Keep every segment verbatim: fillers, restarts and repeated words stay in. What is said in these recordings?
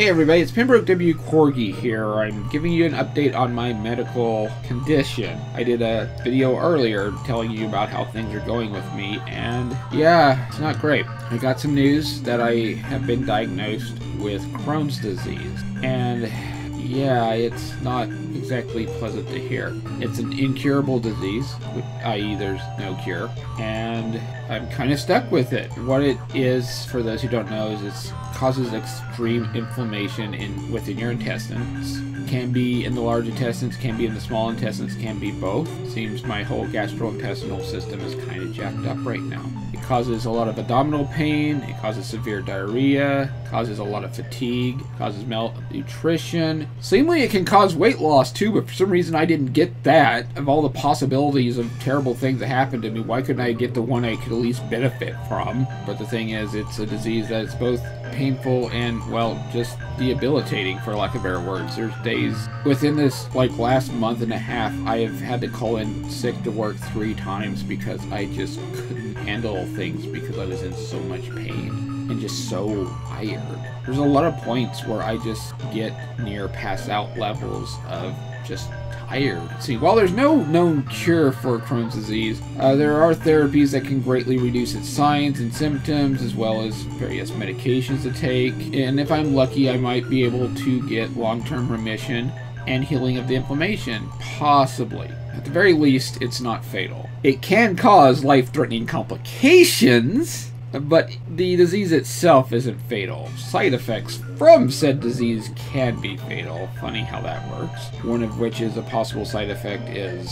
Hey everybody, it's Pembroke W. Corgi here. I'm giving you an update on my medical condition. I did a video earlier telling you about how things are going with me, and yeah, it's not great. I got some news that I have been diagnosed with Crohn's disease, and yeah, it's not exactly pleasant to hear. It's an incurable disease, that is there's no cure, and I'm kind of stuck with it. What it is, for those who don't know, is it causes extreme inflammation in within your intestines. Can be in the large intestines, can be in the small intestines, can be both. Seems my whole gastrointestinal system is kind of jacked up right now. It causes a lot of abdominal pain, it causes severe diarrhea, causes a lot of fatigue, causes malnutrition. Seemingly it can cause weight loss too, but for some reason I didn't get that. Of all the possibilities of terrible things that happened to me, why couldn't I get the one I could at least benefit from? But the thing is, it's a disease that is both painful and, well, just debilitating, for lack of better words. There's days within this, like, last month and a half, I have had to call in sick to work three times because I just couldn't handle things because I was in so much pain and just so tired. There's a lot of points where I just get near pass out levels of just tired. See, while there's no known cure for Crohn's disease, uh, there are therapies that can greatly reduce its signs and symptoms, as well as various medications to take. And if I'm lucky, I might be able to get long-term remission and healing of the inflammation, possibly. At the very least, it's not fatal. It can cause life-threatening complications, but the disease itself isn't fatal. Side effects from said disease can be fatal. Funny how that works. One of which is a possible side effect is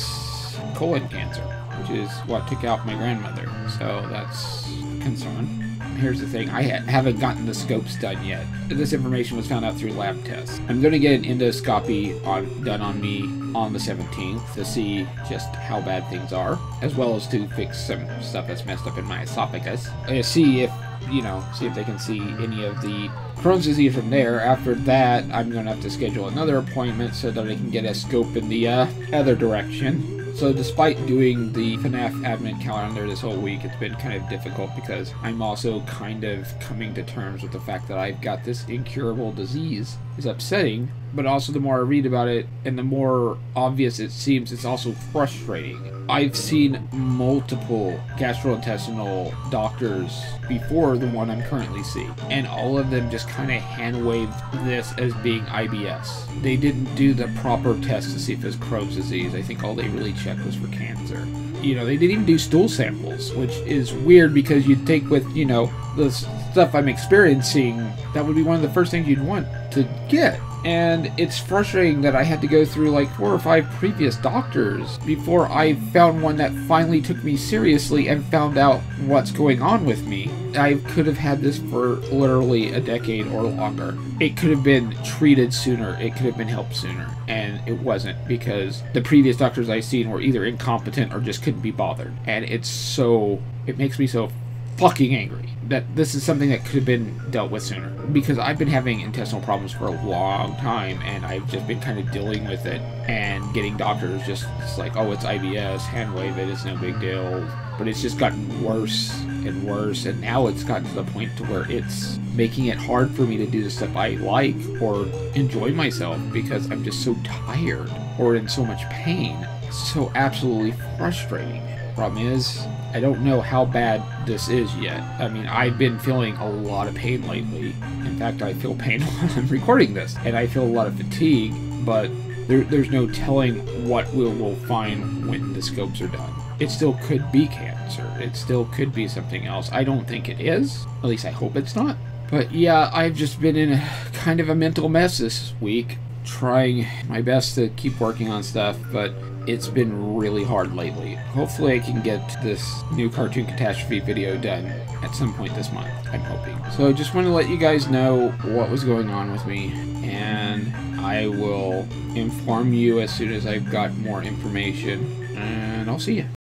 colon cancer, which is what took out my grandmother. So that's a concern. Here's the thing, I ha haven't gotten the scopes done yet. This information was found out through lab tests. I'm going to get an endoscopy on, done on me on the seventeenth to see just how bad things are, as well as to fix some stuff that's messed up in my esophagus. Uh, see if, you know, see if they can see any of the Crohn's disease from there. After that, I'm going to have to schedule another appointment so that I can get a scope in the uh, other direction. So despite doing the FNAF admin calendar this whole week, it's been kind of difficult because I'm also kind of coming to terms with the fact that I've got this incurable disease. It's upsetting, but also the more I read about it and the more obvious it seems, it's also frustrating. I've seen multiple gastrointestinal doctors before the one I'm currently seeing, and all of them just kind of hand-waved this as being I B S. They didn't do the proper test to see if it was Crohn's disease. I think all they really checked was for cancer. You know, they didn't even do stool samples, which is weird because you'd think with, you know, the stuff I'm experiencing, that would be one of the first things you'd want to get. And it's frustrating that I had to go through like four or five previous doctors before I found one that finally took me seriously and found out what's going on with me. I could have had this for literally a decade or longer. It could have been treated sooner. It could have been helped sooner. And it wasn't, because the previous doctors I've seen were either incompetent or just couldn't be bothered. And it's so... it makes me so fucking angry that this is something that could have been dealt with sooner, because I've been having intestinal problems for a long time, and I've just been kind of dealing with it and getting doctors just, it's like, oh, it's I B S, hand wave it, it's no big deal. But it's just gotten worse and worse, and now it's gotten to the point to where it's making it hard for me to do the stuff I like or enjoy myself because I'm just so tired or in so much pain. It's so absolutely frustrating. Problem is, I don't know how bad this is yet. I mean, I've been feeling a lot of pain lately. In fact, I feel pain when I'm recording this, and I feel a lot of fatigue, but there, there's no telling what we'll, we'll find when the scopes are done. It still could be cancer. It still could be something else. I don't think it is. At least I hope it's not. But yeah, I've just been in a, kind of a mental mess this week, trying my best to keep working on stuff, but it's been really hard lately. Hopefully I can get this new cartoon catastrophe video done at some point this month, I'm hoping. So just want to let you guys know what was going on with me, and I will inform you as soon as I've got more information, and I'll see you.